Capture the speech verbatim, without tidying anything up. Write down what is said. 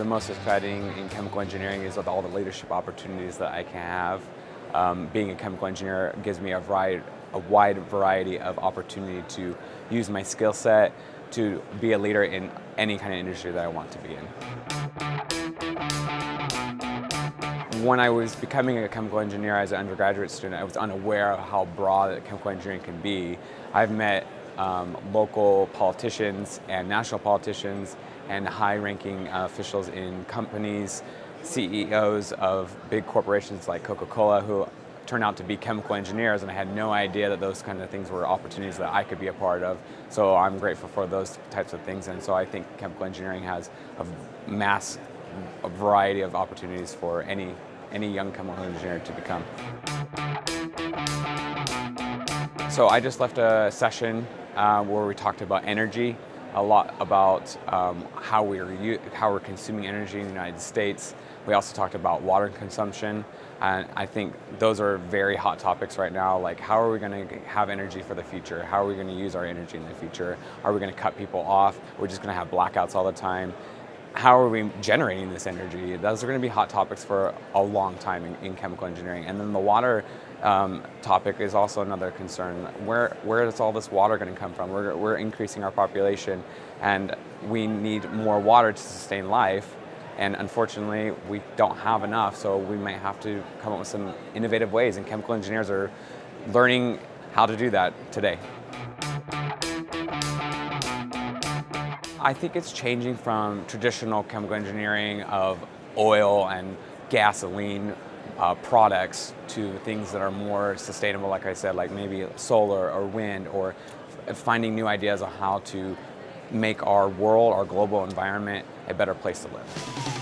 the most exciting in chemical engineering is with all the leadership opportunities that I can have. Um, being a chemical engineer gives me a, variety, a wide variety of opportunity to use my skill set to be a leader in any kind of industry that I want to be in. When I was becoming a chemical engineer as an undergraduate student, I was unaware of how broad chemical engineering can be. I've met um, local politicians and national politicians and high-ranking uh, officials in companies, C E Os of big corporations like Coca-Cola, who turned out to be chemical engineers, and I had no idea that those kind of things were opportunities that I could be a part of. So I'm grateful for those types of things, and so I think chemical engineering has a mass a variety of opportunities for any, any young chemical engineer to become. So I just left a session uh, where we talked about energy, a lot about um, how, we are, how we're consuming energy in the United States. We also talked about water consumption, and I think those are very hot topics right now, like how are we going to have energy for the future? How are we going to use our energy in the future? Are we going to cut people off? We're just going to have blackouts all the time. How are we generating this energy? Those are going to be hot topics for a long time in, in chemical engineering. And then the water um, topic is also another concern. Where, where is all this water going to come from? We're, we're increasing our population, and we need more water to sustain life. And unfortunately, we don't have enough, so we might have to come up with some innovative ways, and chemical engineers are learning how to do that today. I think it's changing from traditional chemical engineering of oil and gasoline uh, products to things that are more sustainable, like I said, like maybe solar or wind, or finding new ideas on how to make our world, our global environment, a better place to live.